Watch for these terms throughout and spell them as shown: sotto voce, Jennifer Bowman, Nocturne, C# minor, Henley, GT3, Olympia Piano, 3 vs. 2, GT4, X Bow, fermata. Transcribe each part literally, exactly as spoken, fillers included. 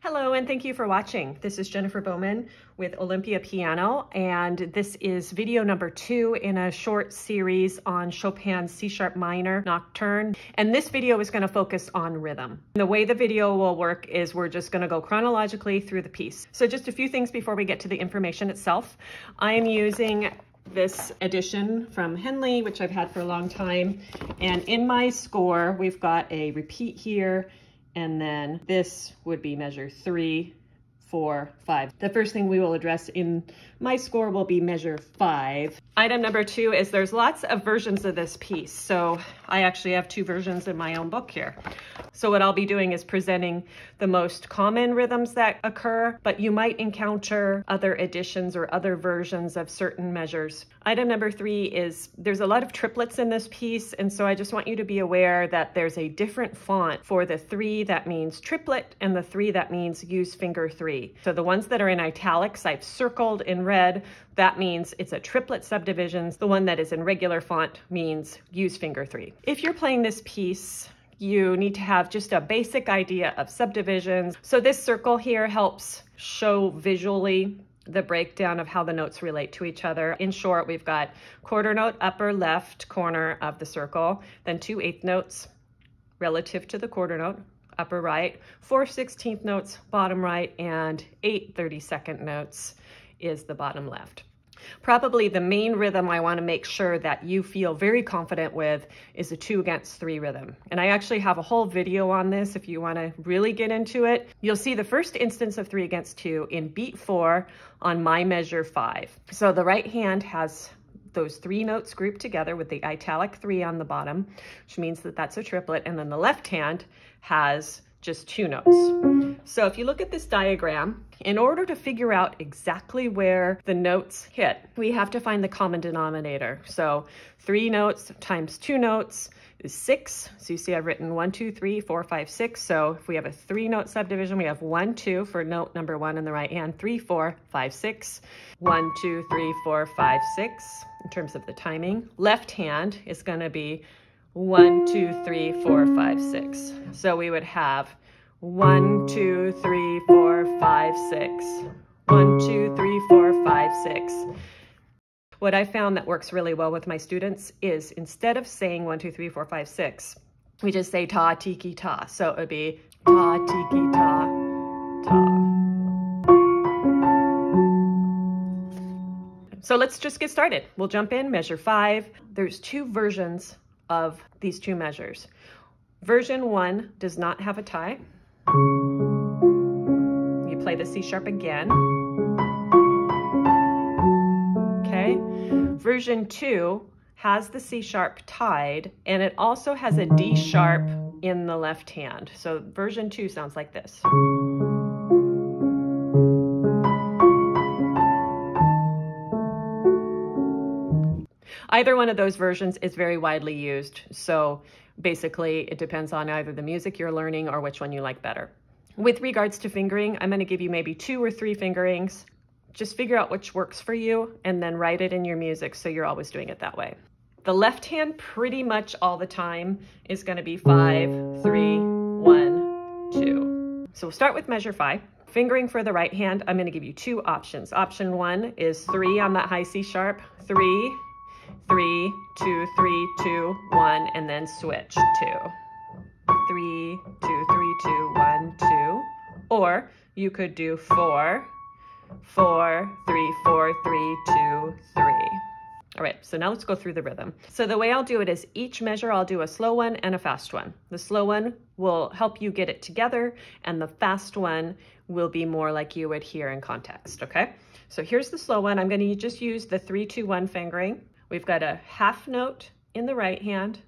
Hello, and thank you for watching. This is Jennifer Bowman with Olympia Piano, and this is video number two in a short series on Chopin's C sharp minor Nocturne. And this video is going to focus on rhythm. And the way the video will work is we're just going to go chronologically through the piece. So just a few things before we get to the information itself. I am using this edition from Henley, which I've had for a long time. And in my score, we've got a repeat here. And then this would be measure three, four, five. The first thing we will address in my score will be measure five. Item number two is there's lots of versions of this piece. So I actually have two versions in my own book here. So what I'll be doing is presenting the most common rhythms that occur, but you might encounter other editions or other versions of certain measures. Item number three is there's a lot of triplets in this piece. And so I just want you to be aware that there's a different font for the three that means triplet and the three that means use finger three. So the ones that are in italics, I've circled in red, that means it's a triplet subdivision. The one that is in regular font means use finger three. If you're playing this piece, you need to have just a basic idea of subdivisions. So this circle here helps show visually the breakdown of how the notes relate to each other. In short, we've got quarter note upper left corner of the circle, then two eighth notes relative to the quarter note, upper right, four sixteenth notes, bottom right, and eight thirty-second notes is the bottom left. Probably the main rhythm I want to make sure that you feel very confident with is the two against three rhythm. And I actually have a whole video on this if you want to really get into it. You'll see the first instance of three against two in beat four on my measure five. So the right hand has those three notes grouped together with the italic three on the bottom, which means that that's a triplet. And then the left hand has just two notes. So if you look at this diagram, in order to figure out exactly where the notes hit, we have to find the common denominator. So three notes times two notes is six. So you see I've written one, two, three, four, five, six. So if we have a three note subdivision, we have one, two for note number one in the right hand, three, four, five, six, one, two, three, four, five, six in terms of the timing. Left hand is going to be one, two, three, four, five, six. So we would have one, two, three, four, five, six. One, two, three, four, five, six. What I found that works really well with my students is instead of saying one, two, three, four, five, six, we just say ta, tiki, ta. So it would be ta, tiki, ta, ta. So let's just get started. We'll jump in, measure five. There's two versions of these two measures. Version one does not have a tie. You play the C sharp again. Okay. Version two has the C sharp tied, and it also has a D sharp in the left hand. So version two sounds like this. Either one of those versions is very widely used, so basically it depends on either the music you're learning or which one you like better. With regards to fingering, I'm going to give you maybe two or three fingerings. Just figure out which works for you and then write it in your music so you're always doing it that way. The left hand pretty much all the time is going to be five, three, one, two. So we'll start with measure five. Fingering for the right hand, I'm going to give you two options. Option one is three on that high C sharp, three, three, two, three, two, one, and then switch, two. Three, two, three, two, one, two. Or you could do four, four, three, four, three, two, three. All right, so now let's go through the rhythm. So the way I'll do it is each measure, I'll do a slow one and a fast one. The slow one will help you get it together, and the fast one will be more like you would hear in context, okay? So here's the slow one. I'm gonna just use the three, two, one fingering. We've got a half note in the right hand,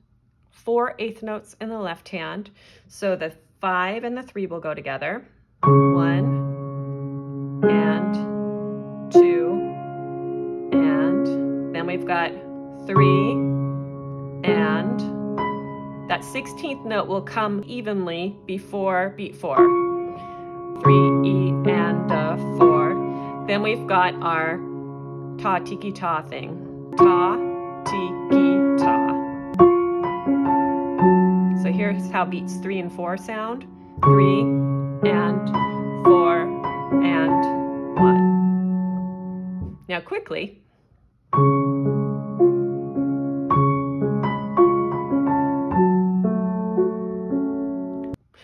four eighth notes in the left hand. So the five and the three will go together. One and two, and then we've got three and that sixteenth note will come evenly before beat four. Three, E, and a four. Then we've got our ta, tiki, ta thing. Ta, tiki, ta. So here's how beats three and four sound. Three and Now quickly.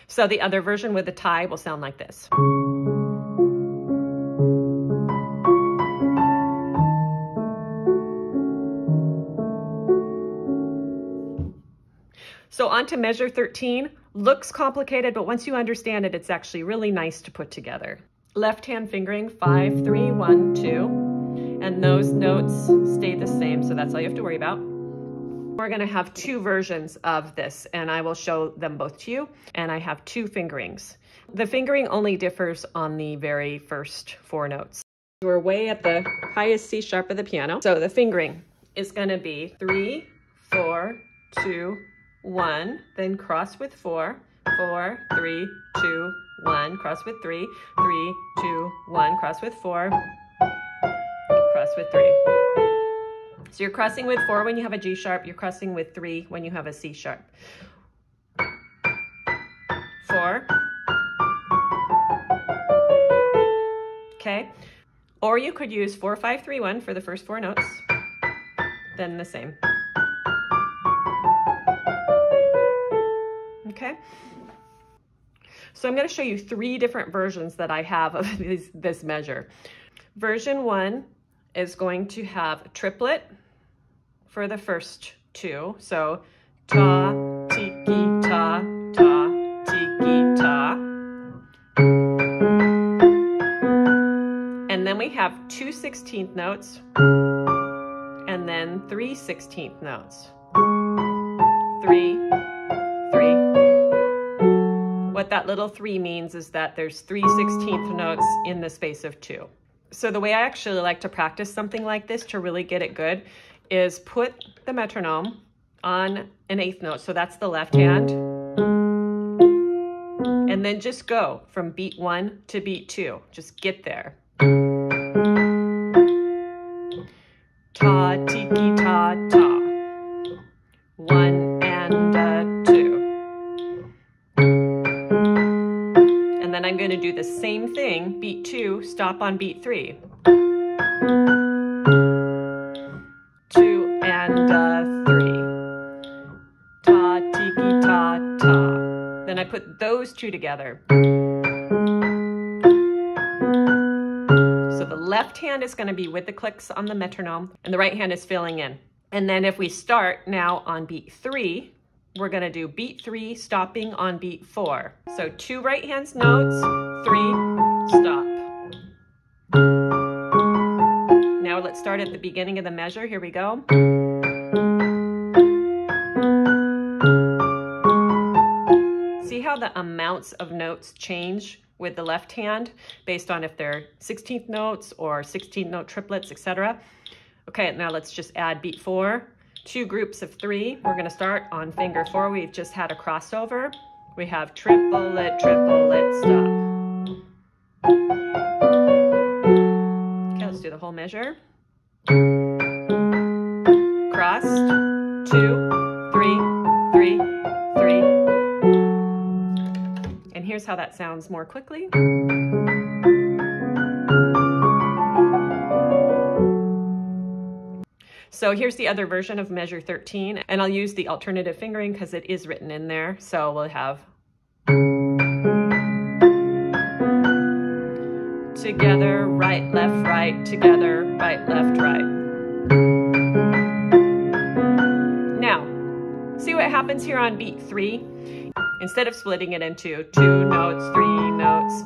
So the other version with the tie will sound like this. So on to measure thirteen. Looks complicated, but once you understand it, it's actually really nice to put together. Left hand fingering, five, three, one, two. And those notes stay the same, so that's all you have to worry about. We're gonna have two versions of this, and I will show them both to you. And I have two fingerings. The fingering only differs on the very first four notes. We're way at the highest C sharp of the piano. So the fingering is gonna be three, four, two, one, then cross with four, four, three, two, one, cross with three, three, two, one, cross with four, cross with three. So you're crossing with four when you have a G sharp, you're crossing with three when you have a C sharp. Four. Okay. Or you could use four, five, three, one for the first four notes, then the same. Okay, so I'm going to show you three different versions that I have of this, this measure. Version one is going to have triplet for the first two. So ta, tiki, ta, ta, tiki, ta. And then we have two sixteenth notes and then three sixteenth notes. Three. What that little three means is that there's three sixteenth notes in the space of two. So the way I actually like to practice something like this to really get it good is put the metronome on an eighth note. So that's the left hand. And then just go from beat one to beat two. Just get there. Ta, tiki, ta, ta. One and a two. Then I'm going to do the same thing, beat two, stop on beat three. Two and a three. Ta, tiki, ta, ta. Then I put those two together. So the left hand is going to be with the clicks on the metronome, and the right hand is filling in. And then if we start now on beat three, we're gonna do beat three, stopping on beat four. So two right hand notes, three, stop. Now let's start at the beginning of the measure. Here we go. See how the amounts of notes change with the left hand based on if they're sixteenth notes or sixteenth note triplets, et cetera. Okay, now let's just add beat four. Two groups of three. We're gonna start on finger four. We've just had a crossover. We have triplet, triplet, stop. Okay, let's do the whole measure. Crossed, two, three, three, three. And here's how that sounds more quickly. So here's the other version of measure thirteen, and I'll use the alternative fingering because it is written in there. So we'll have together, right, left, right, together, right, left, right. Now, see what happens here on beat three? Instead of splitting it into two notes, three notes,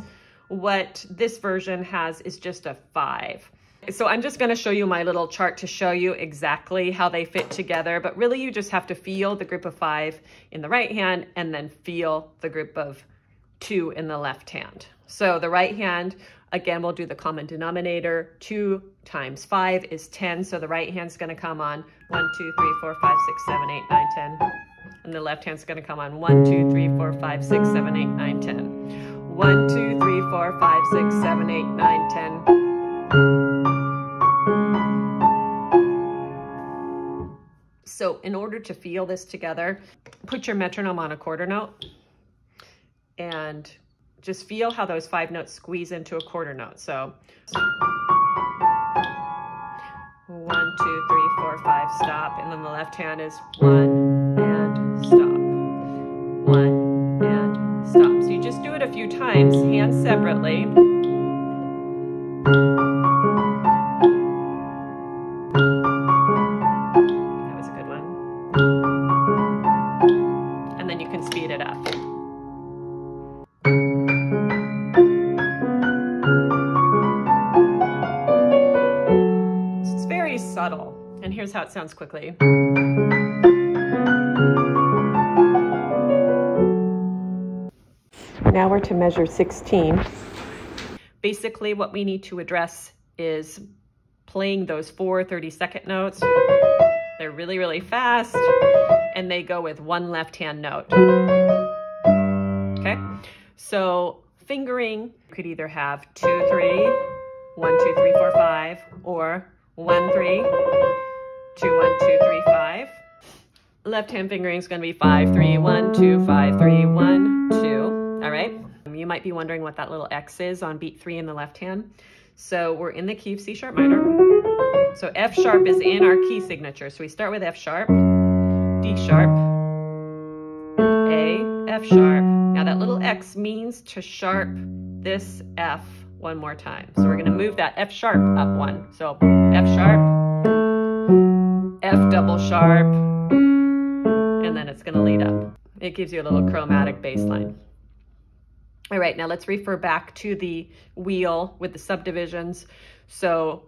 what this version has is just a five. So I'm just going to show you my little chart to show you exactly how they fit together, but really you just have to feel the group of five in the right hand and then feel the group of two in the left hand. So the right hand, again, we'll do the common denominator. Two times five is ten. So the right hand's going to come on one, two, three, four, five, six, seven, eight, nine, ten. And the left hand's going to come on one, two, three, four, five, six, seven, eight, nine, ten. One, two, three, four, five, six, seven, eight, nine, ten. So in order to feel this together, put your metronome on a quarter note and just feel how those five notes squeeze into a quarter note. So one, two, three, four, five, stop. And then the left hand is one and stop, one and stop. So you just do it a few times, hands separately. That was a good one. And then you can speed it up. Subtle. And here's how it sounds quickly. Now we're to measure sixteen. Basically what we need to address is playing those four thirty-second notes. They're really, really fast and they go with one left hand note. Okay, so fingering could either have two, three, one, two, three, four, five, or one, three, two, one, two, three, five. Left hand fingering is going to be five, three, one, two, five, three, one, two. All right. You might be wondering what that little X is on beat three in the left hand. So we're in the key of C sharp minor. So F sharp is in our key signature. So we start with F sharp, D sharp, A, F sharp. Now that little X means to sharp this F one more time. So we're going to move that F sharp up one. So F sharp, F double sharp, and then it's going to lead up. It gives you a little chromatic bass line. All right, now let's refer back to the wheel with the subdivisions. So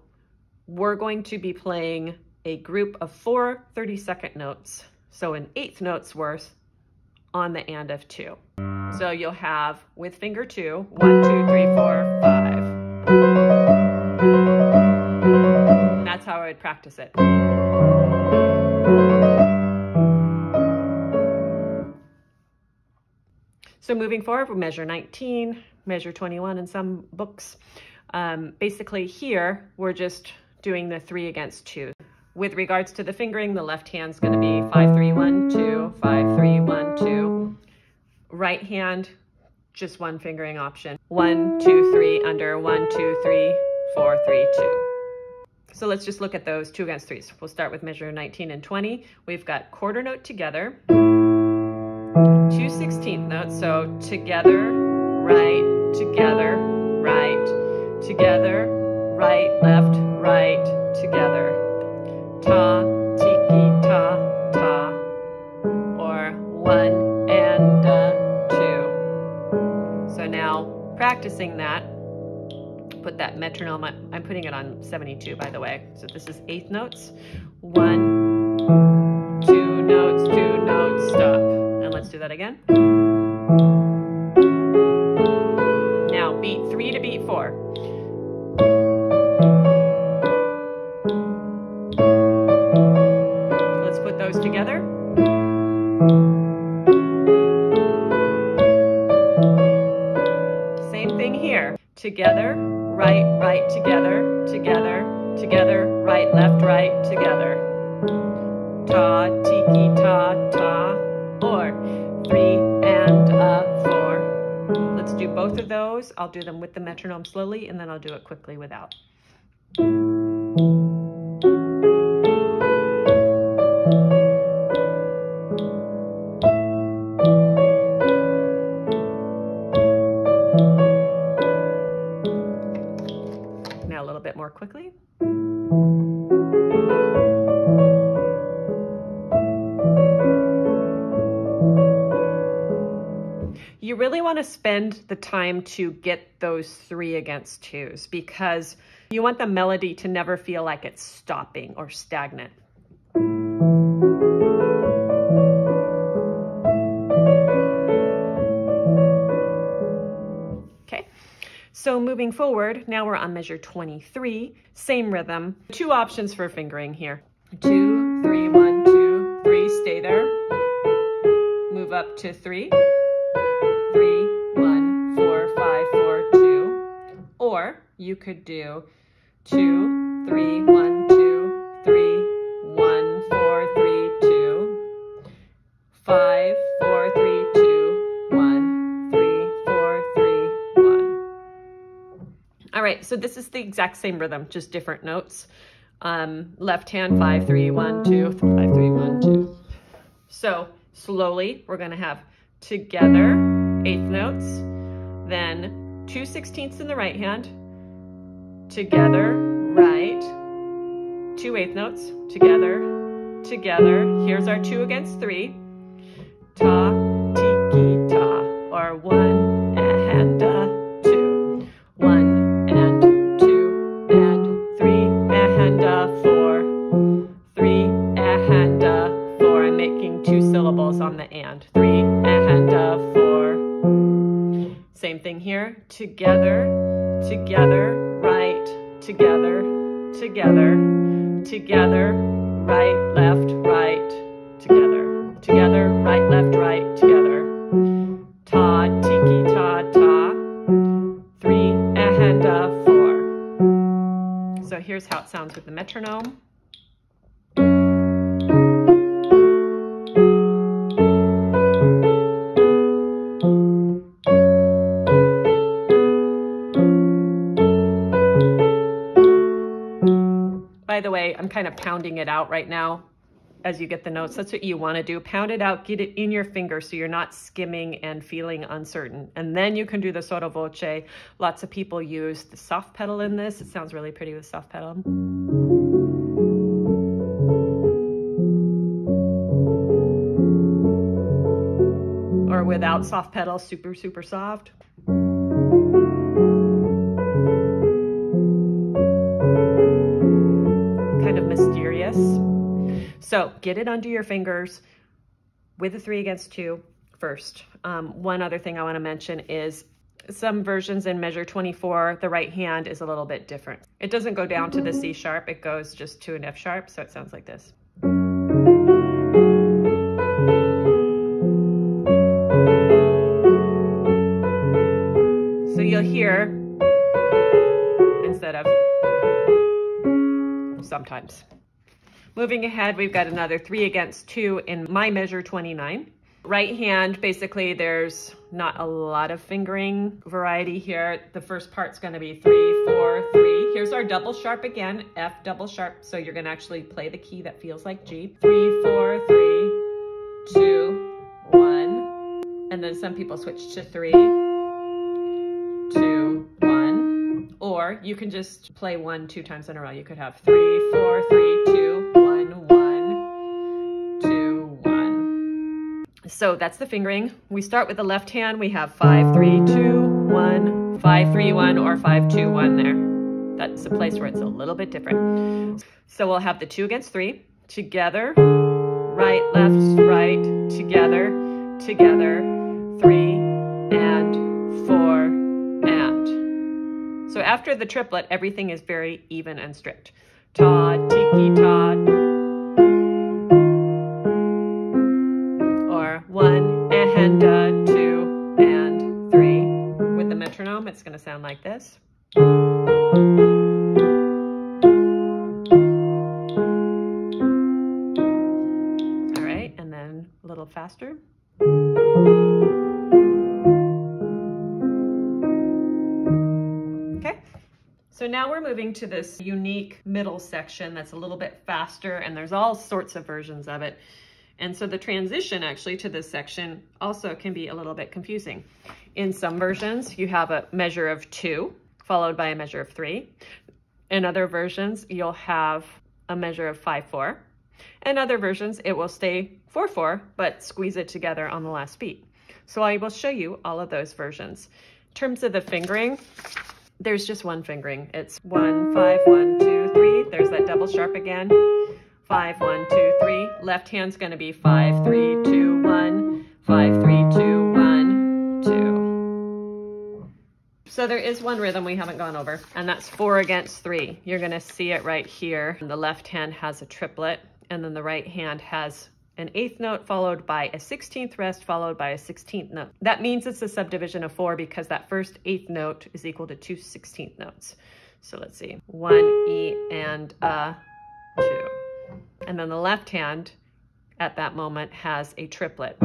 we're going to be playing a group of four thirty-second notes. So an eighth note's worth on the and of two. So you'll have, with finger two, one, two, three, four, five. And that's how I would practice it. So moving forward, we'll measure nineteen, measure twenty-one in some books. Um, basically here, we're just doing the three against two. With regards to the fingering, the left hand's gonna be five, three, one, two, five, three, one, two. Right hand, just one fingering option. One, two, three, under, one, two, three, four, three, two. So let's just look at those two against threes. We'll start with measure nineteen and twenty. We've got quarter note together, two sixteenth notes, so together, right, together, right, together, right, left, right, together. Ta, tiki, ta, ta, or one, practicing that, put that metronome, I'm putting it on seventy-two, by the way. So this is eighth notes, one, two notes, two notes, stop. And let's do that again. Now beat three to beat four. Let's put those together. Together, right, right, together, together, together, right, left, right, together. Ta, tiki, ta, ta, or three and a four. Let's do both of those. I'll do them with the metronome slowly, and then I'll do it quickly without. Quickly. You really want to spend the time to get those three against twos because you want the melody to never feel like it's stopping or stagnant. So moving forward, now we're on measure twenty-three, same rhythm. Two options for fingering here. Two, three, one, two, three, stay there. Move up to three. Three, one, four, five, four, two. Or you could do two, three, one, two, three, one, four, three, two, five, four, three, two. All right, so this is the exact same rhythm, just different notes. Um, left hand, five, three, one, two, five, three, one, two. So slowly we're gonna have together eighth notes, then two sixteenths in the right hand, together, right, two eighth notes, together, together. Here's our two against three. Ta, tiki, ta, or one and a two, one and two and three and a four, three and a four. I'm making two syllables on the and. Three and a four. Same thing here. Together, together, right, together, together, together, right, left, right, together. Together, right, left, right, together. Ta, tiki, ta, ta. Three and a four. So here's how it sounds with the metronome. By the way, I'm kind of pounding it out right now. As you get the notes, that's what you want to do. Pound it out, get it in your finger so you're not skimming and feeling uncertain. And then you can do the sotto voce. Lots of people use the soft pedal in this. It sounds really pretty with soft pedal. Or without soft pedal, super, super soft. Kind of mysterious. So get it under your fingers with a three against two first. Um, one other thing I want to mention is some versions in measure twenty-four, the right hand is a little bit different. It doesn't go down to the C sharp, it goes just to an F sharp, so it sounds like this. So you'll hear instead of sometimes. Moving ahead, we've got another three against two in my measure twenty-nine. Right hand, basically there's not a lot of fingering variety here. The first part's gonna be three, four, three. Here's our double sharp again, F double sharp. So you're gonna actually play the key that feels like G. Three, four, three, two, one. And then some people switch to three, two, one. Or you can just play one two times in a row. You could have three, four, three, two. So that's the fingering. We start with the left hand. We have five, three, two, one, five, three, one, or five, two, one there. That's a place where it's a little bit different. So we'll have the two against three, together, right, left, right, together, together, three, and four, and. So after the triplet, everything is very even and strict. Ta, tiki, ta. It's going to sound like this. All right, and then a little faster. Okay, so now we're moving to this unique middle section that's a little bit faster, and there's all sorts of versions of it. And so the transition actually to this section also can be a little bit confusing. In some versions, you have a measure of two followed by a measure of three. In other versions, you'll have a measure of five, four. In other versions, it will stay four, four, but squeeze it together on the last beat. So I will show you all of those versions. In terms of the fingering, there's just one fingering. It's one, five, one, two, three. There's that double sharp again. Five, one, two, three. Left hand's gonna be five, three, two, one, five, three, two, one, two. So there is one rhythm we haven't gone over, and that's four against three. You're gonna see it right here. The left hand has a triplet, and then the right hand has an eighth note followed by a sixteenth rest followed by a sixteenth note. That means it's a subdivision of four because that first eighth note is equal to two sixteenth notes. So let's see, one E and a two. And then the left hand at that moment has a triplet.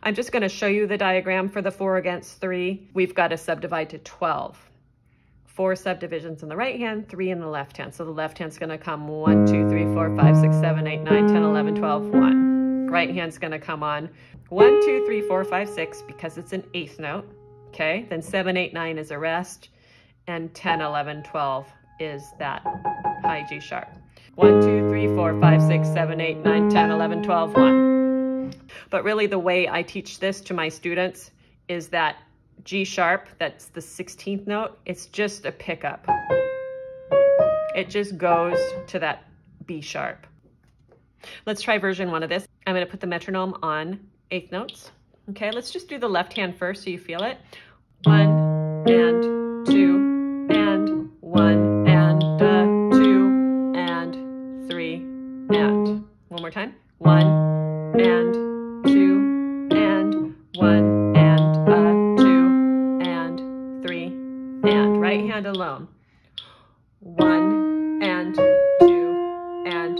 I'm just going to show you the diagram for the four against three. We've got to subdivide to twelve. four subdivisions in the right hand, three in the left hand. So the left hand's going to come one, two, three, four, five, six, seven, eight, nine, ten, eleven, twelve, one. Right hand's going to come on one, two, three, four, five, six, because it's an eighth note. Okay, then seven, eight, nine is a rest, and ten, eleven, twelve is that high G sharp. one, two, three, four, five, six, seven, eight, nine, ten, eleven, twelve, one. But really the way I teach this to my students is that G sharp, that's the sixteenth note, it's just a pickup. It just goes to that B sharp. Let's try version one of this. I'm going to put the metronome on eighth notes. Okay, let's just do the left hand first so you feel it. One and two and one and uh, two and three and. One more time. One and two and one and uh, two and three and. Right hand alone. One and two and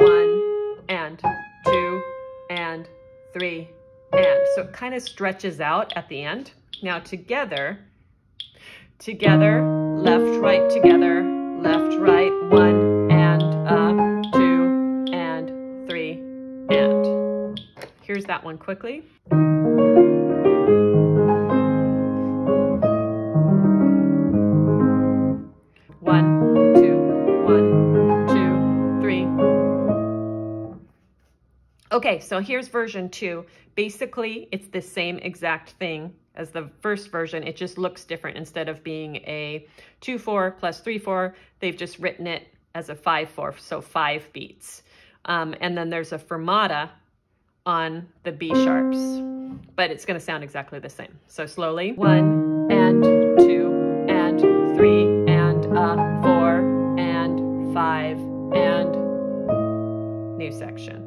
one and two and three. And so it kind of stretches out at the end. Now together, together, left, right, together, left, right, one and up, two and three and. Here's that one quickly. One, two, one, two, three. Okay, so here's version two. Basically, it's the same exact thing as the first version. It just looks different. Instead of being a two four plus three four, they've just written it as a five four, so five beats. Um, and then there's a fermata on the B sharps, but it's going to sound exactly the same. So slowly, one and two and three and uh, four and five and new section.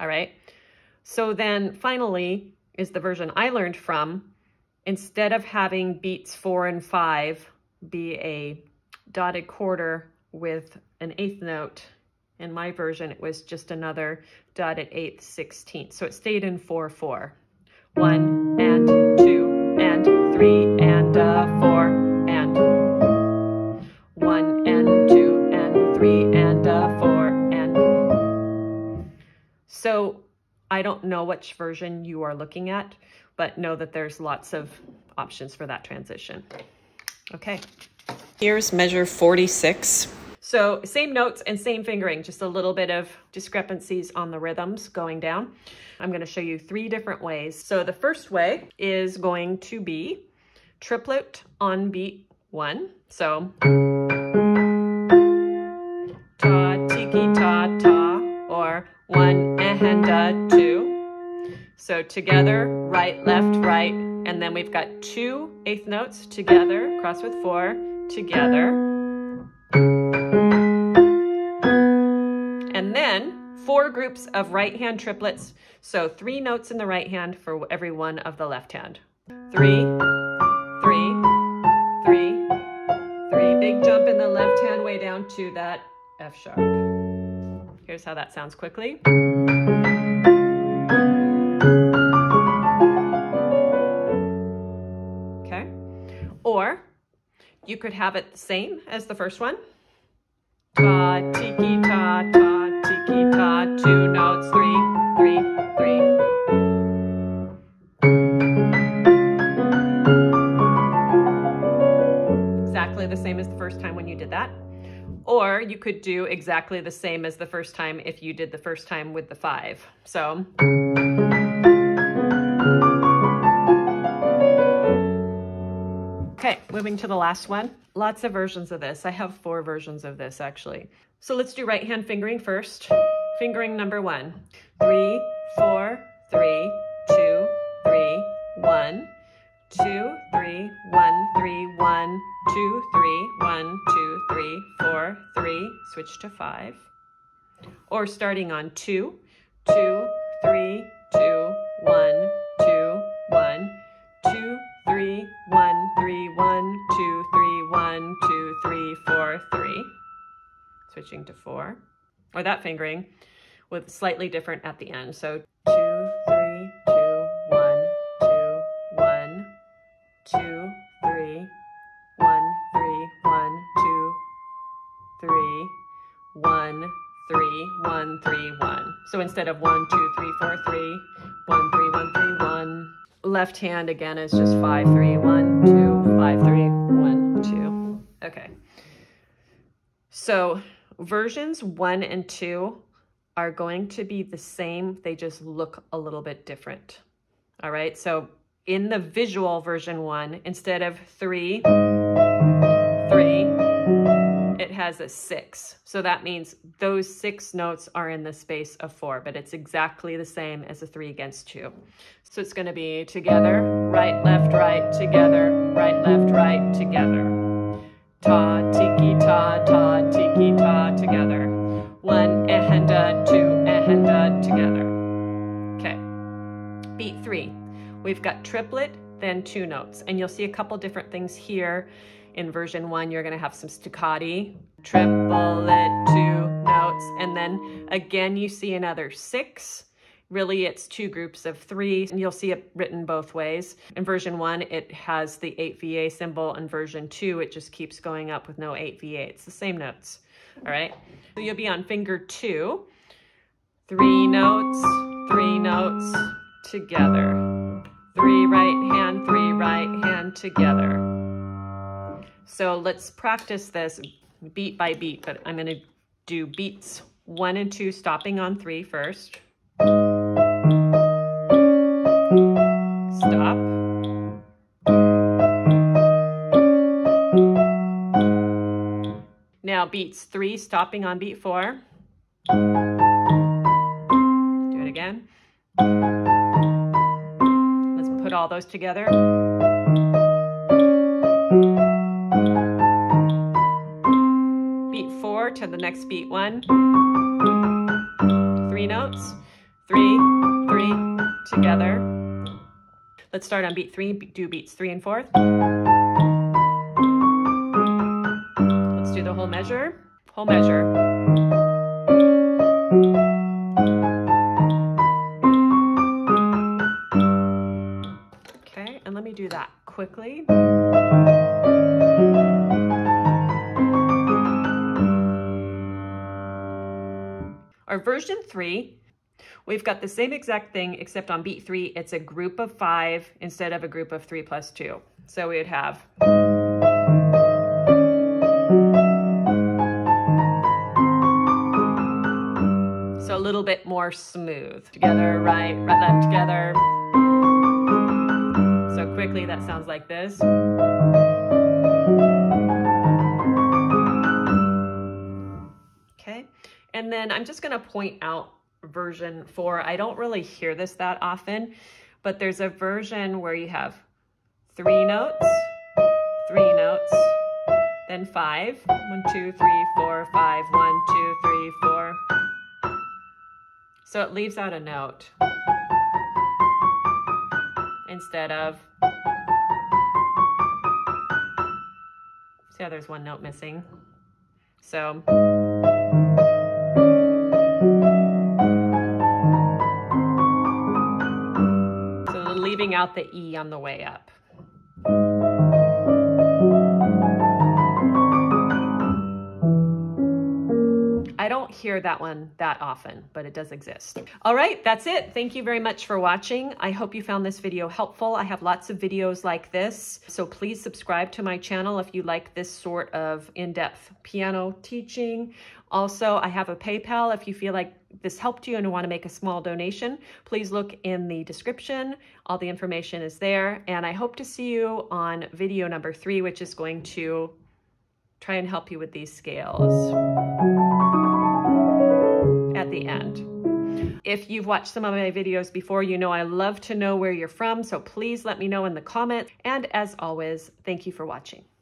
All right. So then finally is the version I learned from. Instead of having beats four and five be a dotted quarter with an eighth note, in my version it was just another dotted eighth sixteenth. So it stayed in four four. One and two and three and uh, four and. One and two and three and uh, four and. So I don't know which version you are looking at, but know that there's lots of options for that transition. Okay. Here's measure forty-six. So same notes and same fingering, just a little bit of discrepancies on the rhythms going down. I'm going to show you three different ways. So the first way is going to be triplet on beat one. So ta, tiki, ta, ta, or one and uh, two. So together, right, left, right, and then we've got two eighth notes together, cross with four, together. And then four groups of right hand triplets. So three notes in the right hand for every one of the left hand. Three, three, three, three. Big jump in the left hand way down to that F sharp. Here's how that sounds quickly. Okay, or you could have it the same as the first one. Ta, tiki, ta, ta, tiki, ta, two notes, three, three, three. Exactly the same as the first time when you did that. Or you could do exactly the same as the first time if you did the first time with the five. So. Okay, moving to the last one. Lots of versions of this. I have four versions of this actually. So let's do right hand fingering first. Fingering number one. Three, four, three, two, three, one, two, three, one, three, one, two, three, one, two, three, four, three. Switch to five. Or starting on two, two, three, two, one, two, one, two, three, one, three, one, two, three, one, two, three, four, three. Switching to four. Or that fingering with slightly different at the end. So two, three, two, one, two, one, two, three, one, three, So instead of one, two, three, four, three, one, three, one, three, one. Left hand again is just five, three, one, two, five, three, one, two. Okay. So versions one and two are going to be the same. They just look a little bit different. All right. So in the visual version one, instead of three, three, it has a six. So that means those six notes are in the space of four, but it's exactly the same as a three against two. So it's going to be together, right, left, right, together, right, left, right, together. Ta, tiki, ta, ta, tiki, ta, together. One, ehenda, two, ehenda, together. Okay. Beat three. We've got triplet, then two notes. And you'll see a couple different things here. In version one, you're gonna have some staccati, triplet, two notes. And then again, you see another six. Really, it's two groups of three. And you'll see it written both ways. In version one, it has the eight V A symbol. In version two, it just keeps going up with no eight V A. It's the same notes, all right? So you'll be on finger two, three notes, three notes, together. Three right hand, three right hand, together. So let's practice this beat by beat, but I'm gonna do beats one and two, stopping on three first. Stop. Now beats three, stopping on beat four. Do it again. Put all those together. Beat four to the next beat one. Three notes. Three, three, together. Let's start on beat three. Do beats three and fourth. Let's do the whole measure. Whole measure. Do that quickly. Our version three, we've got the same exact thing, except on beat three, it's a group of five instead of a group of three plus two. So we would have. So a little bit more smooth. Together, right, right, left, together. So quickly, that sounds like this. Okay, and then I'm just gonna point out version four. I don't really hear this that often, but there's a version where you have three notes, three notes, then five. One, two, three, four, five. One, two, three, four. So it leaves out a note. Instead of, see how there's one note missing. So, so leaving out the E on the way up. I don't hear that one that often, but it does exist. All right, that's it. Thank you very much for watching. I hope you found this video helpful. I have lots of videos like this, so please subscribe to my channel if you like this sort of in-depth piano teaching. Also, I have a PayPal if you feel like this helped you and want to make a small donation. Please look in the description. All the information is there, and I hope to see you on video number three, which is going to try and help you with these scales. The end. If you've watched some of my videos before, you know I love to know where you're from, so please let me know in the comments. And as always, thank you for watching.